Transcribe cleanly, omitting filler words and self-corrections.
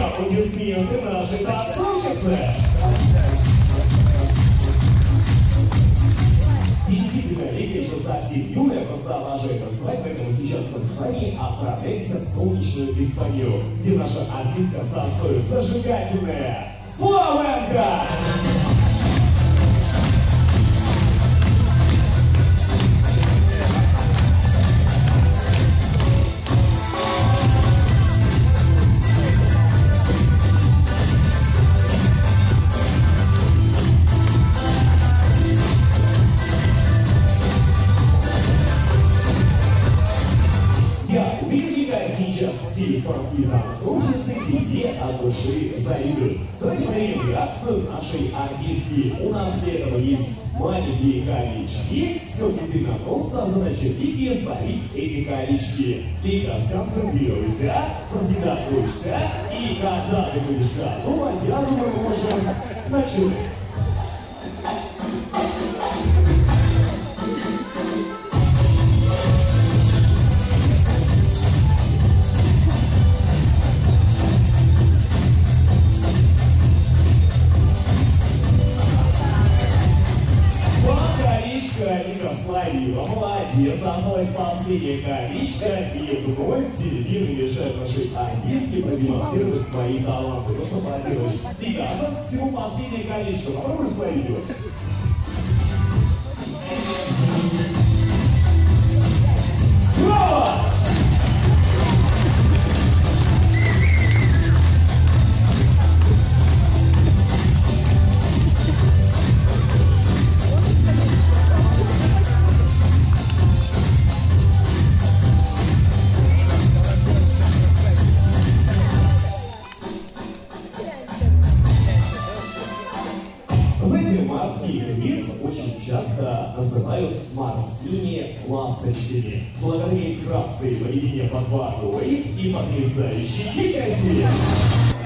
Аплодисменты нашей танцовщицы. Действительно, ведь же совсем юная просто обожает танцевать, поэтому сейчас мы с вами отправляемся в солнечную Испанию, где наша артистка станцует зажигательная фламенко. Сейчас все испанские танцовщицы тебе от души завидуют. Давайте проверим реакцию нашей артистки. У нас для этого есть маленькие колечки. Все предельно просто, задача Вики сварить эти колечки. Вика, сконцентрируйся, сосредоточься. И когда ты будешь готова, я думаю, мы можем начать. Славила, молодец, осталась последняя колечко, и вновь деревина лежит нашей артистки, продемонстрируешь свои таланты, то, что поделаешь. И да, у нас всего последнее колечко, попробуешь свое делать? Браво! Очень часто называют морскими ласточками. Благодаря миграции по реке Подводной и потрясающей дикости.